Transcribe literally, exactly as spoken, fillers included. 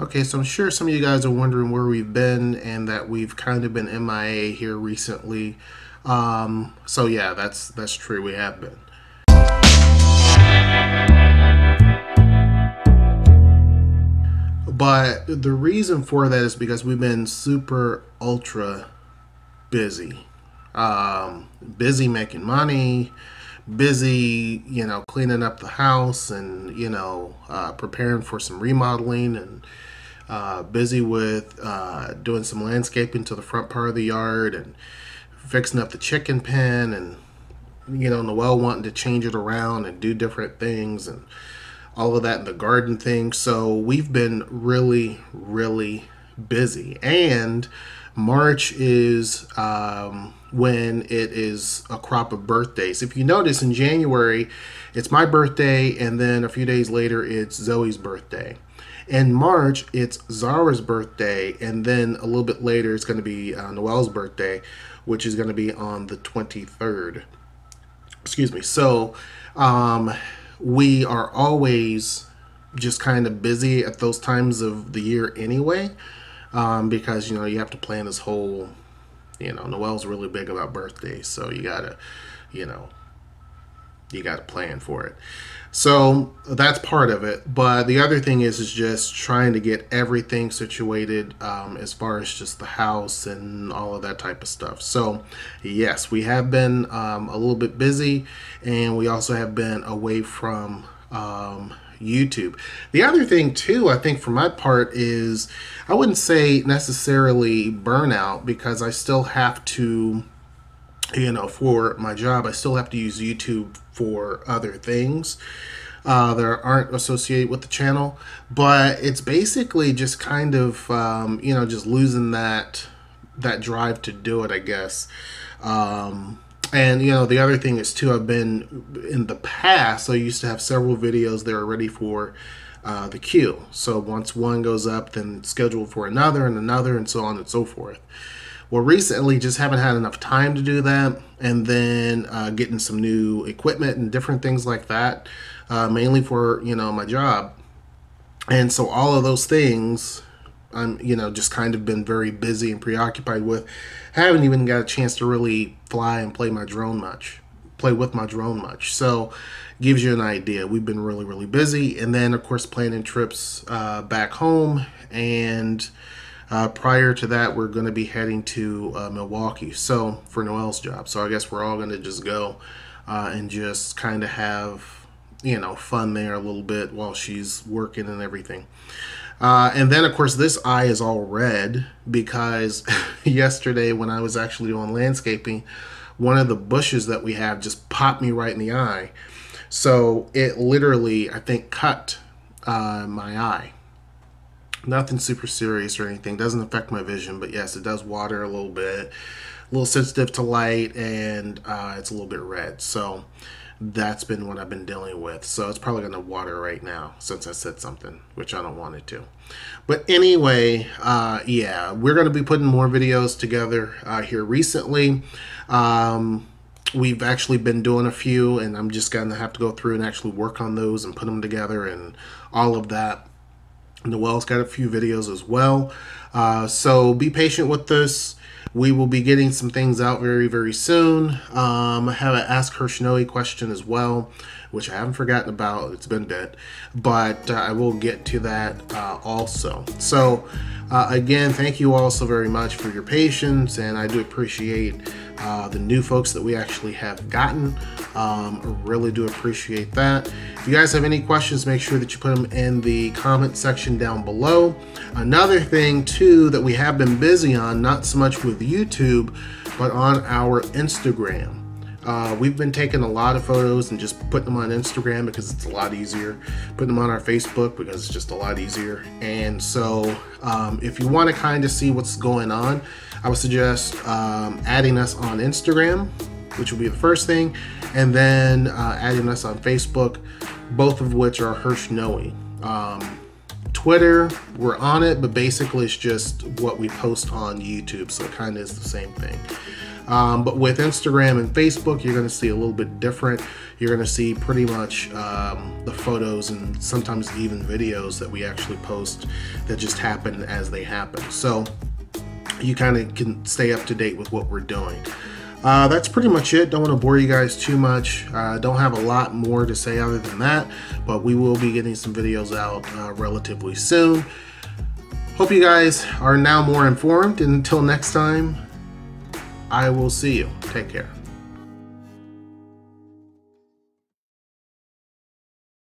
Okay, so I'm sure some of you guys are wondering where we've been and that we've kind of been M I A here recently. Um, so yeah, that's that's true, we have been. But the reason for that is because we've been super ultra busy. Um, busy making money, busy, you know, cleaning up the house and, you know, uh, preparing for some remodeling, and uh, busy with uh, doing some landscaping to the front part of the yard and fixing up the chicken pen, and, you know, Noelle wanting to change it around and do different things and all of that in the garden thing. So we've been really, really busy. And March is um, when it is a crop of birthdays. If you notice, in January, it's my birthday, and then a few days later, it's Zoe's birthday. In March, it's Zara's birthday, and then a little bit later, it's going to be uh, Noelle's birthday, which is going to be on the twenty-third. Excuse me. So, um... we are always just kind of busy at those times of the year anyway, um, because, you know, you have to plan this whole, you know, Noelle's really big about birthdays, so you gotta, you know, you gotta plan for it. So that's part of it. But the other thing is, is just trying to get everything situated um, as far as just the house and all of that type of stuff. So yes, we have been um, a little bit busy, and we also have been away from um, YouTube. The other thing too, I think for my part, is I wouldn't say necessarily burnout, because I still have to, you know, for my job, I still have to use YouTube for other things uh, that aren't associated with the channel. But it's basically just kind of, um, you know, just losing that that drive to do it, I guess. Um, and, you know, the other thing is, too, I've been, in the past, I used to have several videos that are ready for uh, the queue. So once one goes up, then it's scheduled for another and another, and so on and so forth. Well, recently just haven't had enough time to do that, and then uh, getting some new equipment and different things like that, uh, mainly for, you know, my job. And so all of those things, I'm, you know, just kind of been very busy and preoccupied with. I haven't even got a chance to really fly and play my drone much, play with my drone much. So gives you an idea. We've been really, really busy. And then, of course, planning trips uh, back home, and Uh, prior to that, we're going to be heading to uh, Milwaukee, so for Noelle's job. So I guess we're all going to just go uh, and just kind of have, you know, fun there a little bit while she's working and everything. Uh, and then, of course, this eye is all red because yesterday when I was actually on landscaping, one of the bushes that we have just popped me right in the eye. So it literally, I think, cut uh, my eye. Nothing super serious or anything, doesn't affect my vision, but yes, it does water a little bit, a little sensitive to light, and uh, it's a little bit red. So that's been what I've been dealing with. So it's probably going to water right now since I said something, which I don't want it to. But anyway, uh, yeah, we're going to be putting more videos together uh, here recently. Um, we've actually been doing a few, and I'm just going to have to go through and actually work on those and put them together and all of that. Noelle's got a few videos as well, uh, so be patient with this. We will be getting some things out very, very soon. Um, I have an Ask HershNoeie question as well, which I haven't forgotten about. It's been dead, but uh, I will get to that uh, also. So uh, again, thank you all so very much for your patience, and I do appreciate uh, the new folks that we actually have gotten. Um, really do appreciate that. If you guys have any questions, make sure that you put them in the comment section down below. Another thing too that we have been busy on, not so much with YouTube, but on our Instagram. Uh, we've been taking a lot of photos and just putting them on Instagram because it's a lot easier. Putting them on our Facebook because it's just a lot easier. And so um, if you want to kind of see what's going on, I would suggest um, adding us on Instagram, which will be the first thing, and then uh, adding us on Facebook, both of which are HershNoeie. Um, Twitter, we're on it, but basically it's just what we post on YouTube, so it kind of is the same thing. Um, but with Instagram and Facebook, you're going to see a little bit different. You're going to see pretty much um, the photos and sometimes even videos that we actually post that just happen as they happen. So you kind of can stay up to date with what we're doing. Uh, that's pretty much it. Don't want to bore you guys too much. Uh, don't have a lot more to say other than that, but we will be getting some videos out uh, relatively soon. Hope you guys are now more informed, and until next time, I will see you. Take care.